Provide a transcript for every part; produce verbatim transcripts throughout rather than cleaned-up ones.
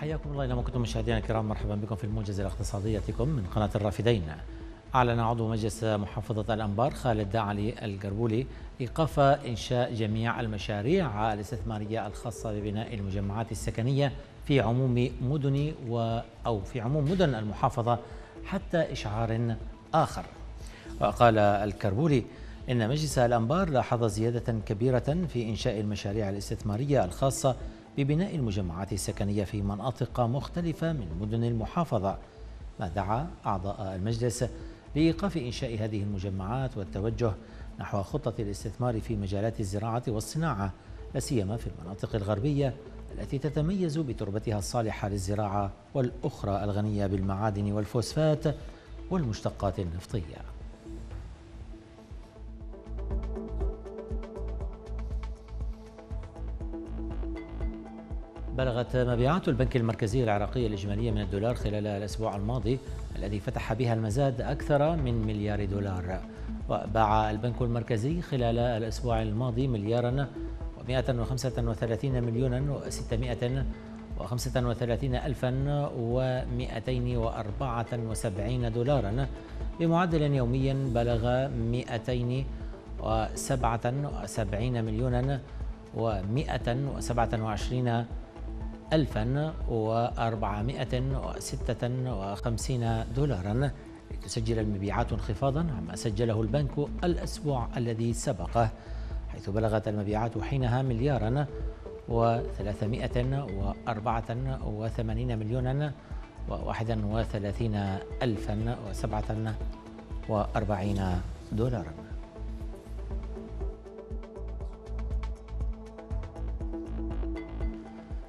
حياكم الله إلى ما كنتم مشاهدينا الكرام، مرحبا بكم في الموجز الاقتصادي يأتيكم من قناة الرافدين. أعلن عضو مجلس محافظة الأنبار خالد علي الكربولي إيقاف إنشاء جميع المشاريع الاستثمارية الخاصة ببناء المجمعات السكنية في عموم مدن و أو في عموم مدن المحافظة حتى إشعار آخر. وقال الكربولي إن مجلس الأنبار لاحظ زيادة كبيرة في إنشاء المشاريع الاستثمارية الخاصة ببناء المجمعات السكنية في مناطق مختلفة من مدن المحافظة، ما دعا أعضاء المجلس لإيقاف إنشاء هذه المجمعات والتوجه نحو خطة الاستثمار في مجالات الزراعة والصناعة، لا سيما في المناطق الغربية التي تتميز بتربتها الصالحة للزراعة والأخرى الغنية بالمعادن والفوسفات والمشتقات النفطية. بلغت مبيعات البنك المركزي العراقي الإجمالية من الدولار خلال الأسبوع الماضي الذي فتح بها المزاد أكثر من مليار دولار، وباع البنك المركزي خلال الأسبوع الماضي ملياراً ومائة وخمسة وثلاثين مليوناً وستمائة وخمسة وثلاثين ألفاً ومائتين وأربعة وسبعين دولاراً بمعدل يومي بلغ مائتين وسبعة وسبعين مليوناً ومائة وسبعة وعشرين ألفاً وأربعمائة وستة وخمسين دولاراً، لتسجل المبيعات انخفاضاً عما سجله البنك الأسبوع الذي سبقه، حيث بلغت المبيعات حينها ملياراً وثلاثمائة وأربعة وثمانين مليوناً وواحد وثلاثين ألفاً وسبعة وأربعين دولاراً.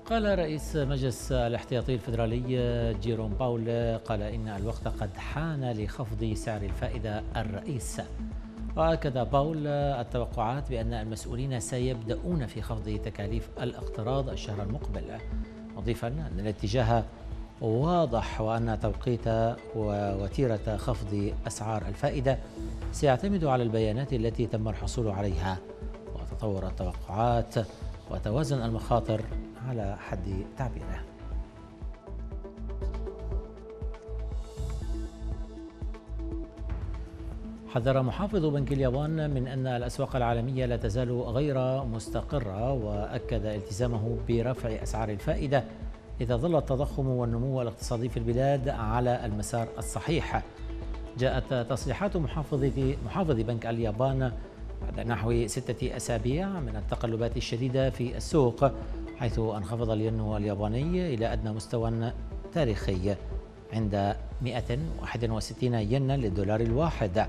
قال رئيس مجلس الاحتياطي الفيدرالي جيروم باول قال إن الوقت قد حان لخفض سعر الفائدة الرئيس، وأكد باول التوقعات بأن المسؤولين سيبدأون في خفض تكاليف الاقتراض الشهر المقبل، مضيفا أن الاتجاه واضح وأن توقيت ووتيرة خفض أسعار الفائدة سيعتمد على البيانات التي تم الحصول عليها وتطور التوقعات وتوازن المخاطر على حد تعبيره. حذر محافظ بنك اليابان من أن الأسواق العالمية لا تزال غير مستقرة، وأكد التزامه برفع أسعار الفائدة إذا ظل التضخم والنمو الاقتصادي في البلاد على المسار الصحيح. جاءت تصريحات محافظ بنك اليابان بعد نحو ستة أسابيع من التقلبات الشديدة في السوق، حيث انخفض الين الياباني إلى أدنى مستوى تاريخي عند مائة وواحد وستين ينا للدولار الواحد.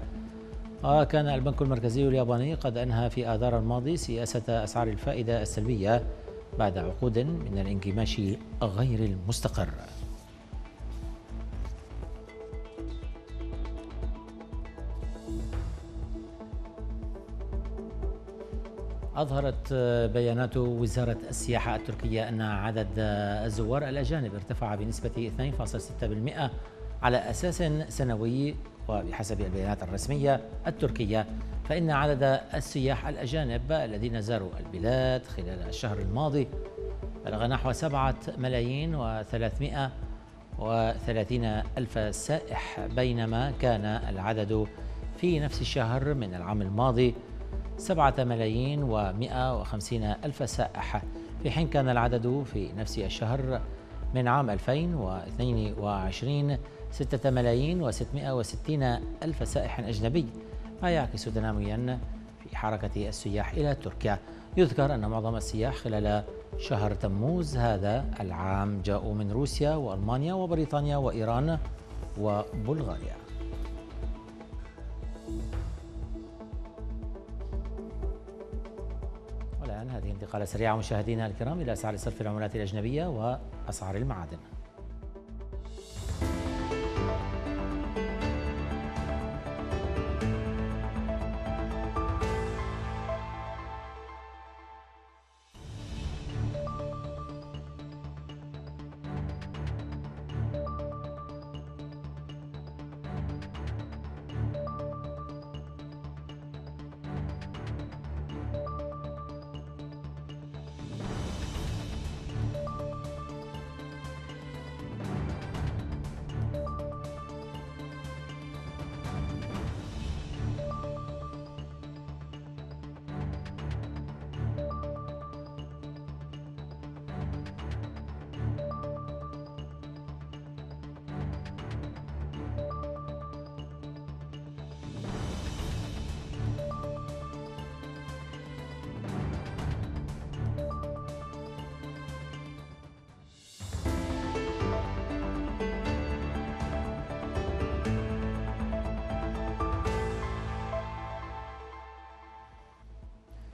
وكان البنك المركزي الياباني قد أنهى في آذار الماضي سياسة أسعار الفائدة السلبية بعد عقود من الانكماش غير المستقر. أظهرت بيانات وزارة السياحة التركية أن عدد الزوار الأجانب ارتفع بنسبة اثنين فاصلة ستة بالمئة على أساس سنوي، وبحسب البيانات الرسمية التركية فإن عدد السياح الأجانب الذين زاروا البلاد خلال الشهر الماضي بلغ نحو سبعة ملايين وثلاثمائة وثلاثين ألف سائح، بينما كان العدد في نفس الشهر من العام الماضي سبعة ملايين ومائة وخمسين ألف سائح، في حين كان العدد في نفس الشهر من عام ألفين واثنين وعشرين ستة ملايين وستمائة وستين ألف سائح أجنبي، ما يعكس تناميا في حركة السياح إلى تركيا. يذكر أن معظم السياح خلال شهر تموز هذا العام جاءوا من روسيا وألمانيا وبريطانيا وإيران وبلغاريا. والآن هذه انتقالة سريعة مشاهدينا الكرام إلى أسعار صرف العملات الأجنبية وأسعار المعادن.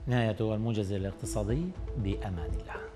نهاية الموجز الاقتصادي، بأمان الله.